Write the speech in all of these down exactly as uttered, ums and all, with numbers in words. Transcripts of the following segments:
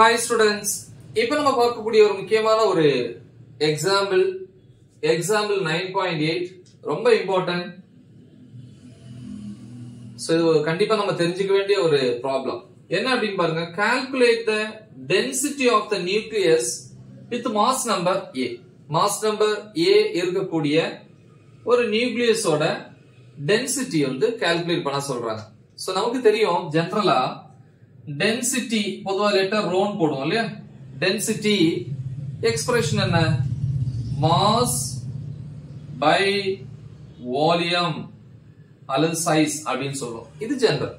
Hi students, இப்போ நம்ம பார்க்கக்கூடிய ஒரு முக்கியமான ஒரு example example nine point eight ரொம்ப இம்பார்ட்டன்ட். சோ இது கண்டிப்பா நம்ம தெரிஞ்சிக்க வேண்டிய ஒரு ப்ராப்ளம். என்ன அப்படினு பாருங்க, calculate the density of the nucleus with mass number A. Mass number A இருக்கக்கூடிய ஒரு நியூக்ளியஸோட டென்சிட்டி வந்து கால்குலேட் பண்ண சொல்றாங்க. சோ நமக்கு தெரியும் ஜெனரலா டென்சிட்டி பொதுவா லெட்டர் ரோன் போடுவோம் இல்லையா. டென்சிட்டி எக்ஸ்பிரஷன் என்ன, மாஸ் பை வால்யூம் அல்லது சைஸ் அப்படின்னு சொல்லுவோம். இது ஜெனரல்.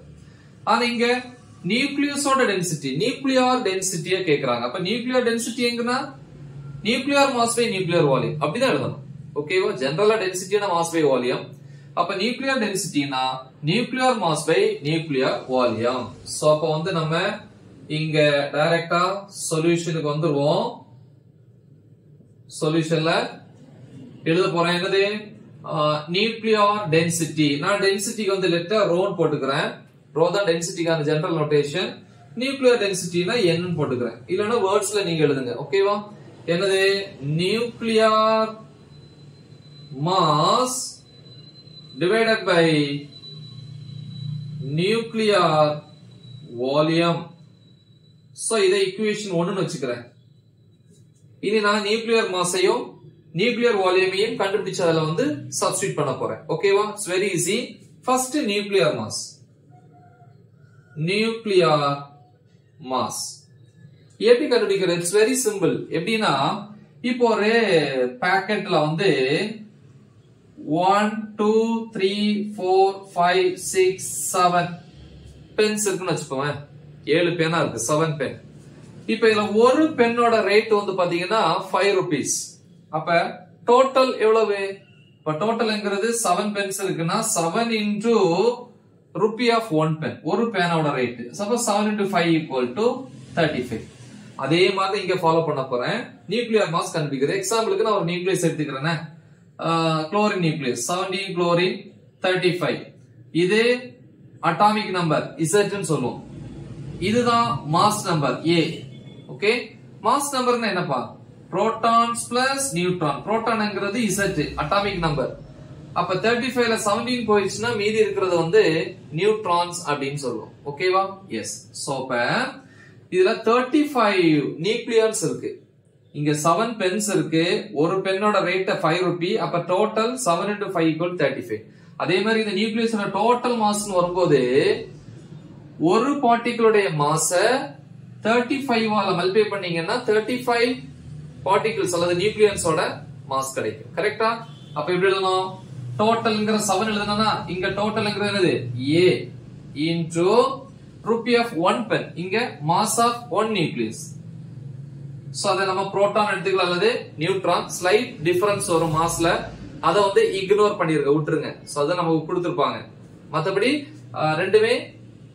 ஆனா இங்க நியூக்ளியஸோட டென்சிட்டி, நியூக்ளியார் டென்சிட்டியை கேட்கறாங்க. அப்ப நியூக்ளியார் டென்சிட்டி எங்கன்னா nuclear mass by nuclear volume அப்படிதான் எழுதணும். ஓகேவா, ஜெனரலா டென்சிட்டினா மாஸ் பை வால்யூம். அப்ப நியூக்ளியார் டென்சிட்டினா nuclear mass by nuclear volume. So அப்ப வந்து நம்ம இங்க டைரக்டா சொல்யூஷனுக்கு வந்துருவோம். சொல்யூஷன்ல எழுத போறேன் என்னது, நியூக்ளியார் டென்சிட்டி. நான் டென்சிட்டிக்கு வந்து லெட்டர் ரோன் போட்டுக்கிறேன். ரோ தான் டென்சிட்டிக்கான ஜெனரல் நோட்டேஷன். நியூக்ளியார் டென்சிட்டினா என்னன்னு போட்டுக்கிறேன், இல்லைன்னா வேர்ட்ஸ்ல நீங்க எழுதுங்க. ஓகேவா, என்னது nuclear mass divided by nuclear volume. So இதை equation ஒன்றுன்னு வச்சுக்கிறேன். இனி நான் nuclear mass-ஐயோ nuclear volume-ஐயும் கண்டுபிடிச்சு அதல வந்து substitute பண்ண போறேன். ஓகேவா, it's very easy. First nuclear mass. Nuclear mass. எப்படி கண்டுபிடிக்கிறது? It's very simple. எப்படின்னா இப்போ ஒரு packet-ல வந்து one two three four five six seven pens இருக்குன்னு வச்சுப்போம். ஏழு பேனா இருக்கு, செவன் பென். இப்ப இதுல ஒரு பென்னோட ரேட் வந்து பாத்தீங்கன்னா ஃபைவ் ருபீஸ். அப்ப டோட்டல் எவ்வளவு? இப்ப டோட்டல்ங்கிறது செவன் பென்ஸ் இருக்குன்னா seven into rupee of one pen, ஒரு பேனோட rate. Suppose seven into five equal to thirty five. அதே மாதிரி இங்க ஃபாலோ பண்ண போறேன். நியூக்ளியர் மாஸ் கண்டுபிடிக்கிறது. எக்ஸாம்பிளுக்கு நான் ஒரு நியூக்ளியஸ் எடுத்துக்கிறேனே, chlorine nucleus seventeen chlorine thirty-five. இது அட்டாமிக் நம்பர் Z ன்னு சொல்லுவோம். இதுதான் mass number A. Okay, mass நம்பர்னா என்னப்பா, புரோட்டான்ஸ் பிளஸ் நியூட்ரான். புரோட்டான்ங்கிறது Z அட்டாமிக் நம்பர். அப்ப thirty-five ல seventeen போயிடுச்சுன்னா மீதி இருக்கிறது வந்து நியூட்ரான்ஸ் அப்படின்னு சொல்லுவோம். ஓகேவா, எஸ். சோ அப்ப இதுல thirty-five நியூக்ளியான்ஸ் இருக்கு. இங்க செவன் பென்ஸ் இருக்கு, ஒரு பென்னோட ரேட் ஃபைவ் ருபி. அப்ப total seven into five equal thirty five. அதே மாதிரி இந்த நியூக்ளியஸோட டோட்டல் மாஸ் வரும்போது ஒரு பார்ட்டிகிளுடைய மாச தேர்ட்டி ஃபைவ் ஆல மல்டிப்ளை பண்ணீங்கன்னா தேர்ட்டி ஃபைவ் பார்ட்டிகிள்ஸ் அல்லது நியூக்ளியன்ஸோட மாஸ் கிடைக்கும். கரெக்டா? அப்ப எப்படி எழுதணும்? டோட்டல்ங்கிற செவன் எழுதணும்னா இங்க டோட்டல்ங்கிறது என்னது, A into rupee of one pen. இங்க mass of one nucleus. So அதை நம்ம புரோட்டான் எடுத்துக்கலாம் அல்லது நியூட்ரான். ஸ்லைட் டிஃபரன்ஸ் வரும் மாஸ்ல, அதை வந்து இக்னோர் பண்ணிருக்க விட்டுருங்க. சோ அதை நமக்கு கொடுத்துருப்பாங்க. மத்தபடி ரெண்டுமே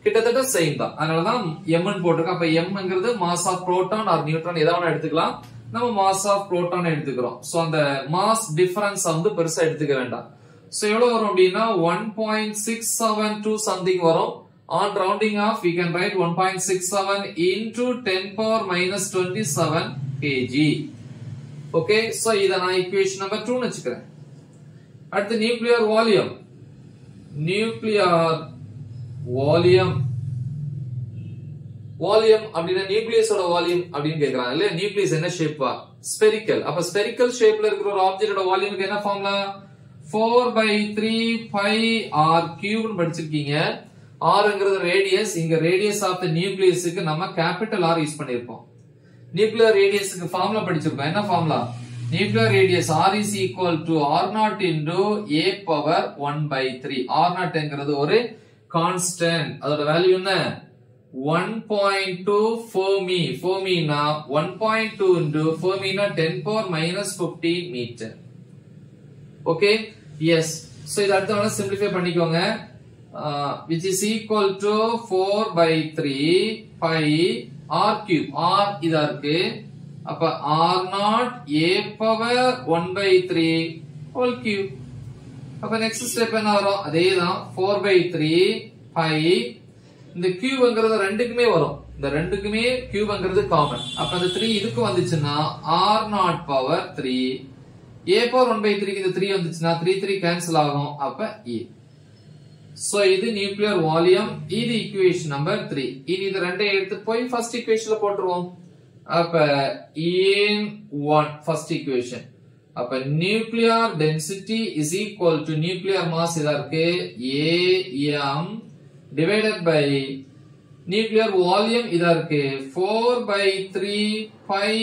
கிட்டத்தட்ட சேம் தான். அதனாலதான் எம்என் போட்டிருக்கோம். அப்ப எம்ங்கிறது mass of proton or neutron ஏதாவது எடுத்துக்கலாம். நம்ம மாஸ் ஆஃப் புரோட்டான் எடுத்துக்கிறோம். சோ அந்த மாஸ் டிஃபரன்ஸ் வந்து பெருசா எடுத்துக்க வேண்டாம். சோ எவ்வளவு வரும் அப்படின்னா one point six seven two something வரும். On rounding off, we can write one point six seven into ten power minus twenty-seven kg. Okay, so इधर ना equation number two नचिकरे. At the nuclear volume, nuclear volume, volume अपने nucleus वाला volume अपने क्या कराने ले nucleus है ना shape वा spherical. अब spherical shape लर करो object वाला volume क्या ना formula four by three pi r cube बढ़ चुकी है. Rங்கிறது radius. இங்க radius of the nucleus க்கு நம்ம capital R யூஸ் பண்ணிருப்போம். Nuclear radius க்கு ஃபார்முலா படிச்சிருக்கோம். என்ன formula? Nuclear radius R is equal to R zero into A power one by three. R zero-ங்கிறது ஒரு constant. அதோட வேல்யூ என்ன? one point two Fermi. Fermi-னா one point two into Fermi-னா ten power minus fifteen meter. Okay? Yes. So இது அடுத்தவன simplify பண்ணிக்கோங்க. Uh, which is equal to four by three pi r cube. R இதா இருக்கு. அப்ப r zero a power one by three whole cube. அப்ப next step என்ன வரும்? அதேதான் four by three pi. இந்த cube ங்கிறது ரெண்டுக்குமே வரும். இந்த ரெண்டுக்குமே கியூப்ங்கிறது காமன். அப்ப அந்த த்ரீ இதுக்கு வந்துச்சுன்னா R naught power three, A power one by த்ரீக்கு இந்த த்ரீ வந்துச்சுன்னா த்ரீ த்ரீ கேன்சல் ஆகும். அப்ப ஏ. சோ இது நியூக்ளியர் வால்யூம், இது ஈக்குவேஷன் நம்பர் த்ரீ. இனி இது ரெண்டே எடுத்து போய் ஃபர்ஸ்ட் ஈக்குவேஷன்ல போட்டுருவோம். அப்ப ஏன் ஒன் ஃபர்ஸ்ட் ஈக்குவேஷன். அப்ப nuclear density is equal to nuclear mass இதா இருக்கு AM divided by nuclear volume இதா இருக்கு four by three by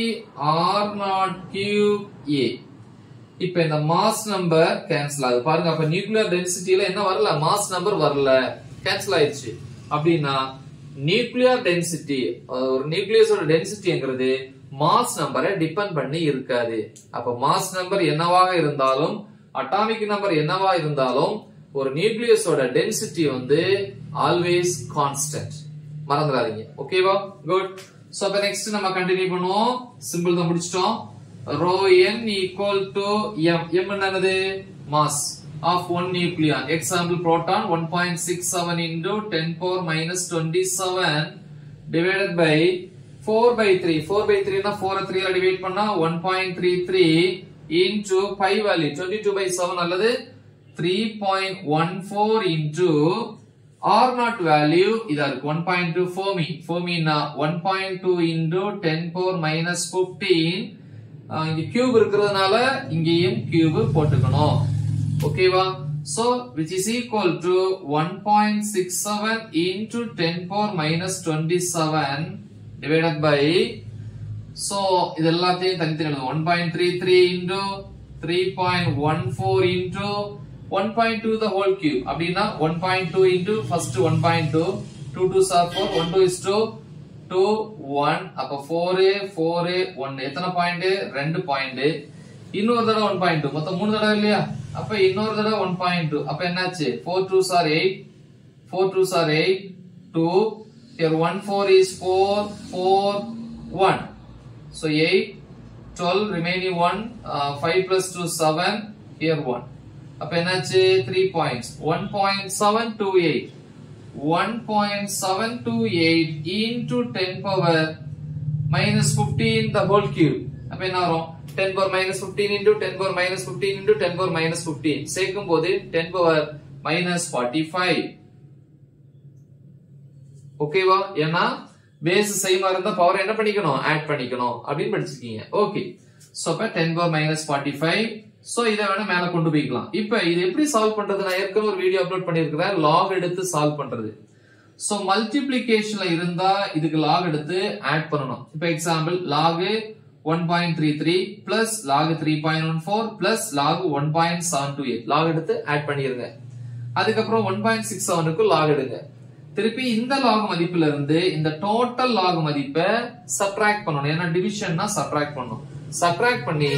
R naught cube A. இப்ப இந்த மாஸ் நம்பர் கேன்சல் ஆகுது பாருங்க. அப்ப நியூக்ளியர் டென்சிட்டில என்ன வரல, மாஸ் நம்பர் வரல, கேன்சல் ஆயிடுச்சு. அப்படின்னா நியூக்ளியர் டென்சிட்டி, ஒரு நியூக்ளியஸோட டென்சிட்டிங்கிறது மாஸ் நம்பரை டிபெண்ட் பண்ணி இருக்காது. அப்ப மாஸ் நம்பர் என்னவாக இருந்தாலும் அட்டாமிக் நம்பர் என்னவா இருந்தாலும் ஒரு நியூக்ளியஸோட டென்சிட்டி வந்து ஆல்வேஸ் கான்ஸ்டன்ட். மறந்துடாதீங்க, ஓகேவா? குட். சோ அப்ப நெக்ஸ்ட் நம்ம கண்டினியூ பண்ணுவோம். சிம்பிள் தான் முடிச்சிட்டோம். Rho n equal to m. m என்னது? Mass of one nucleon. Example proton one point six seven into ten power minus twenty-seven divided by four by three. four by three னா four three ஆல் divide பண்ணா one point three three into pi value twenty-two by seven அல்லது three point one four into R naught value இதா இருக்கு one point two fermi. ஃபெர்மினா one point two into ten power minus fifteen. இங்க cube இருக்கிறதுனால இங்கேயும் cube போட்டுக்கணும், ஓகேவா? So which is equal to one point six seven into ten power minus twenty-seven divided by, so இது எல்லாத்தையும் தனித்தனி எழுதுவோம். one point three three into three point one four into one point two the whole cube. அப்படின்னா one point two into first one point two, two twos are four, one two is two, two, one, அப்ப four, four, one, எத்தனை point? ரெண்டு point. இன்னொரு தடவை one point two, மொத்தம் மூணு தடவை இல்லையா? அப்ப இன்னொரு தடவை one point two. அப்ப என்னாச்சு? four twos are eight, two, here one four is four, four, one, so eight, twelve, remaining one, uh, five plus two, seven, here one. அப்ப என்னாச்சு? three points. one point seven two eight. one point seven two eight into ten power minus fifteen the whole cube. அப்ப என்ன வரும்? ten power minus fifteen into ten power minus fifteen into ten power minus fifteen. சேர்க்கும் போது ten power minus forty-five. ஓகேவா? ஏன்னா base சேமா இருந்தா power என்ன பண்ணிக்கணும்? ஆட் பண்ணிக்கணும் அப்படின்னு படிச்சிருக்கீங்க. ஓகே. சோ அப்ப ten power minus forty-five. So இத வேணா மேல கொண்டு போய்க்கலாம். இப்ப இது எப்படி சால்வ் பண்றது? நான் ஏற்கனவே ஒரு வீடியோ அப்லோட் பண்ணிருக்கிறேன், லாக் எடுத்து சால்வ் பண்றது. சோ மல்டிப்ளிகேஷன்ல இருந்தா இதுக்கு லாக் எடுத்து ஆட் பண்ணணும். இப்ப example log one point three three plus log three point one four plus log one point seven two eight, log எடுத்து ஆட் பண்ணிருங்க. அதுக்கப்புறம் one point six seven க்கு லாக் எடுங்க. திருப்பி இந்த லாக் மதிப்புல இருந்து இந்த டோட்டல் லாக் மதிப்பை சப்ட்ராக்ட் பண்ணணும். ஏன்னா டிவிஷன்னா சப்ட்ராக்ட் பண்ணணும். சப்ட்ராக்ட் பண்ணி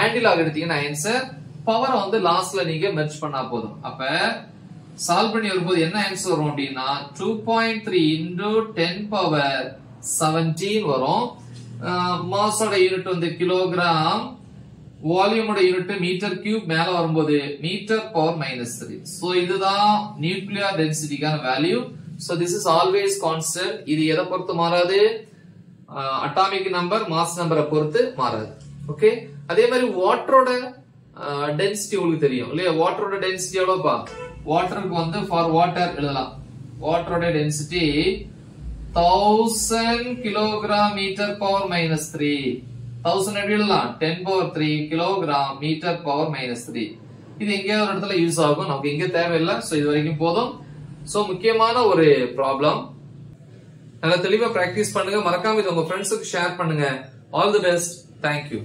ஆண்டிலாக எடுத்தீங்கன்னா ஆன்சர். பவர் வந்து லாஸ்ட்ல நீங்க மெர்ஜ் பண்ணா போதும். அப்ப சால்வ் பண்ணி வரும்போது என்ன ஆன்சர் வரும் அப்படின்னா two point three into ten power seventeen வரும். மாஸோட யூனிட் வந்து கிலோகிராம், வால்யூமோட யூனிட் மீட்டர் கியூப். மேல வரும்போது metre power minus three. So இதுதான் நியூக்ளியர் டென்சிட்டிக்கான value. So this is always constant. இது எதை பொறுத்து மாறாது? அட்டாமிக் நம்பர், மாஸ் நம்பரை பொறுத்து மாறாது. ஓகே. அதே மாதிரி வாட்டரோட டென்சிட்டி உங்களுக்கு தெரியும் இல்லையா? வாட்டரோட டென்சிட்டி எவ்வளவுப்பா? வாட்டருக்கு வந்து ஃபார் வாட்டர் எழுதலாம். வாட்டரோட density thousand kilogram metre power minus three. Thousand எப்படி எழுதலாம்? Ten power three kilogram metre power minus three. இது எங்கேயாவது ஒரு இடத்துல யூஸ் ஆகும், நமக்கு எங்க தேவையில்லை. சோ இது வரைக்கும் போதும். சோ முக்கியமான ஒரு ப்ராப்ளம். நல்லா தெளிவா பிராக்டிஸ் பண்ணுங்க. மறக்காம இது உங்க ஃப்ரெண்ட்ஸுக்கு ஷேர் பண்ணுங்க. All the best. தேங்க்யூ.